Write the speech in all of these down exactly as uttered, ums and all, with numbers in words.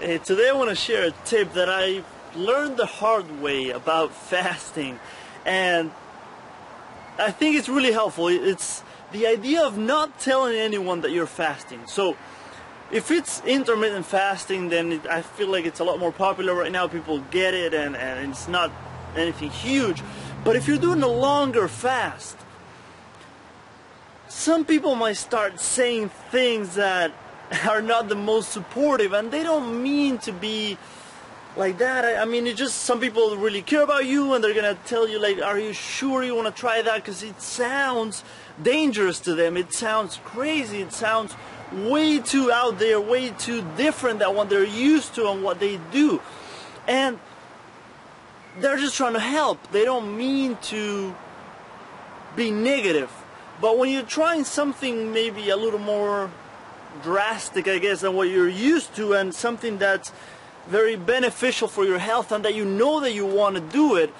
Hey, today I want to share a tip that I learned the hard way about fasting, and I think it's really helpful. It's the idea of not telling anyone that you're fasting. So if it's intermittent fasting, then it, I feel like it's a lot more popular right now. People get it, and, and it's not anything huge. But if you're doing a longer fast, some people might start saying things that are not the most supportive, and they don't mean to be like that. I, I mean, it just, some people really care about you, and they're gonna tell you, like, are you sure you wanna try that? Because it sounds dangerous to them. It sounds crazy. It sounds way too out there, way too different than what they're used to and what they do. And they're just trying to help. They don't mean to be negative. But when you're trying something maybe a little more drastic, I guess, than what you're used to, and something that's very beneficial for your health, and that you know that you want to do it,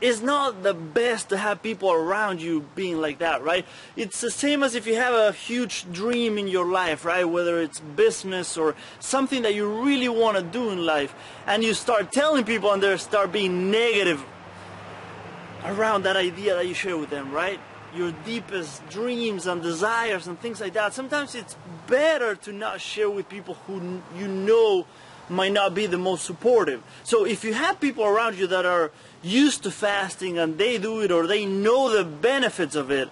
it's not the best to have people around you being like that, right? It's the same as if you have a huge dream in your life, right? Whether it's business or something that you really want to do in life, and you start telling people, and they start being negative around that idea that you share with them, right? Your deepest dreams and desires and things like that. Sometimes it's better to not share with people who you know might not be the most supportive. So if you have people around you that are used to fasting and they do it, or they know the benefits of it,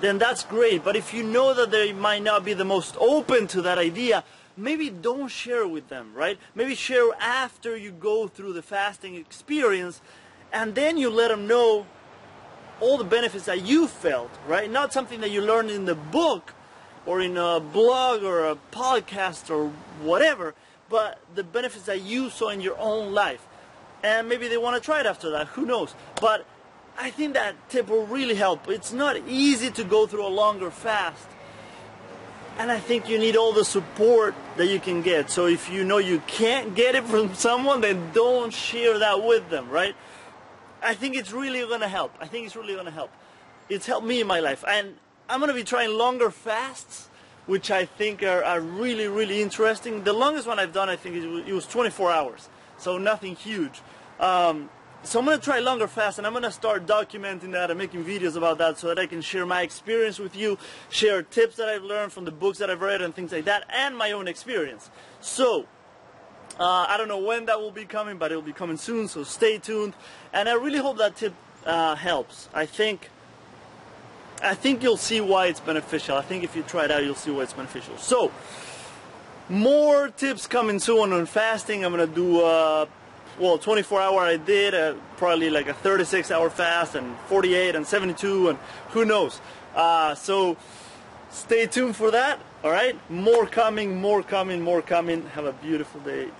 then that's great. But if you know that they might not be the most open to that idea, maybe don't share with them, right? Maybe share after you go through the fasting experience, and then you let them know all the benefits that you felt, right? Not something that you learned in the book or in a blog or a podcast or whatever, but the benefits that you saw in your own life. And maybe they want to try it after that, who knows? But I think that tip will really help. It's not easy to go through a longer fast, and I think you need all the support that you can get. So if you know you can't get it from someone, then don't share that with them, right? I think it's really going to help. I think it's really going to help. It's helped me in my life. And I'm going to be trying longer fasts, which I think are, are really, really interesting. The longest one I've done, I think, it was twenty-four hours. So nothing huge. Um, so I'm going to try longer fasts, and I'm going to start documenting that and making videos about that so that I can share my experience with you, share tips that I've learned from the books that I've read and things like that, and my own experience. So Uh, I don't know when that will be coming, but it will be coming soon, so stay tuned. And I really hope that tip uh, helps. I think I think you'll see why it's beneficial. I think if you try it out, you'll see why it's beneficial. So, more tips coming soon on fasting. I'm going to do, uh, well, twenty-four hour I did, uh, probably like a thirty-six hour fast, and forty-eight, and seventy-two, and who knows. Uh, so, stay tuned for that, all right? More coming, more coming, more coming. Have a beautiful day.